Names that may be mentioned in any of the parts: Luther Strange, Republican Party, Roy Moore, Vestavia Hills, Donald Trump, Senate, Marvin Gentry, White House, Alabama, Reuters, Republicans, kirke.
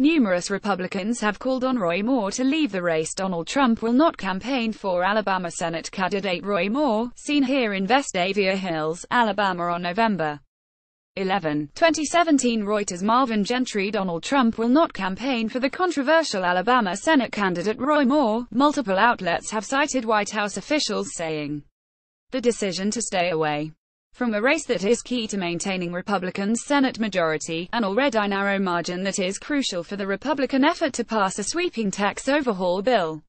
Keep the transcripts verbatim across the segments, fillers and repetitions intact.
Numerous Republicans have called on Roy Moore to leave the race. Donald Trump will not campaign for Alabama Senate candidate Roy Moore, seen here in Vestavia Hills, Alabama on November eleventh, twenty seventeen. Reuters' Marvin Gentry. Donald Trump will not campaign for the controversial Alabama Senate candidate Roy Moore. Multiple outlets have cited White House officials saying the decision to stay away from a race that is key to maintaining Republicans' Senate majority, an already narrow margin that is crucial for the Republican effort to pass a sweeping tax overhaul bill,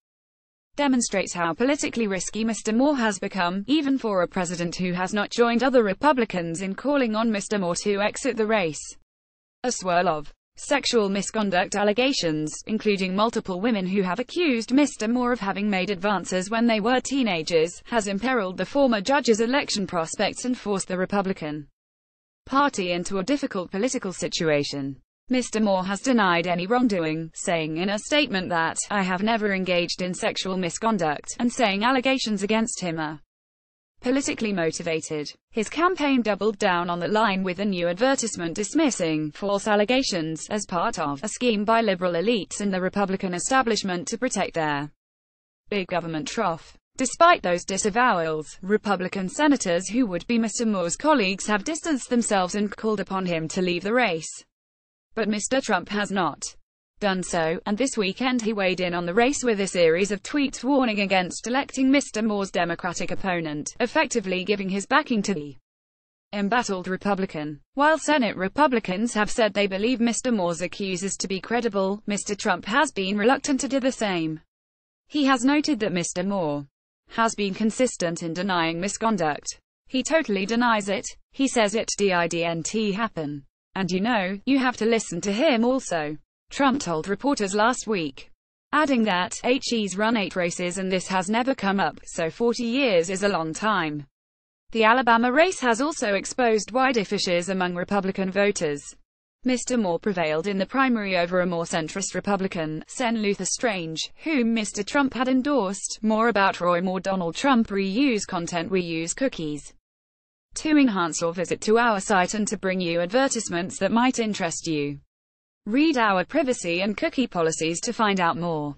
demonstrates how politically risky Mister Moore has become, even for a president who has not joined other Republicans in calling on Mister Moore to exit the race. A swirl of sexual misconduct allegations, including multiple women who have accused Mister Moore of having made advances when they were teenagers, has imperiled the former judge's election prospects and forced the Republican Party into a difficult political situation. Mister Moore has denied any wrongdoing, saying in a statement that, "I have never engaged in sexual misconduct," and saying allegations against him are politically motivated. His campaign doubled down on that line with a new advertisement dismissing false allegations as part of a scheme by liberal elites and the Republican establishment to protect their big government trough. Despite those disavowals, Republican senators who would be Mister Moore's colleagues have distanced themselves and called upon him to leave the race. But Mister Trump has not done so, and this weekend he weighed in on the race with a series of tweets warning against electing Mister Moore's Democratic opponent, effectively giving his backing to the embattled Republican. While Senate Republicans have said they believe Mister Moore's accusers to be credible, Mister Trump has been reluctant to do the same. He has noted that Mister Moore has been consistent in denying misconduct. "He totally denies it. He says it didn't happen. And you know, you have to listen to him also," Trump told reporters last week, adding that, "He's run eight races and this has never come up, so forty years is a long time." The Alabama race has also exposed wider fissures among Republican voters. Mister Moore prevailed in the primary over a more centrist Republican, Senator Luther Strange, whom Mister Trump had endorsed. More about Roy Moore. Donald Trump. Reuse content. We use cookies to enhance your visit to our site and to bring you advertisements that might interest you. Read our privacy and cookie policies to find out more.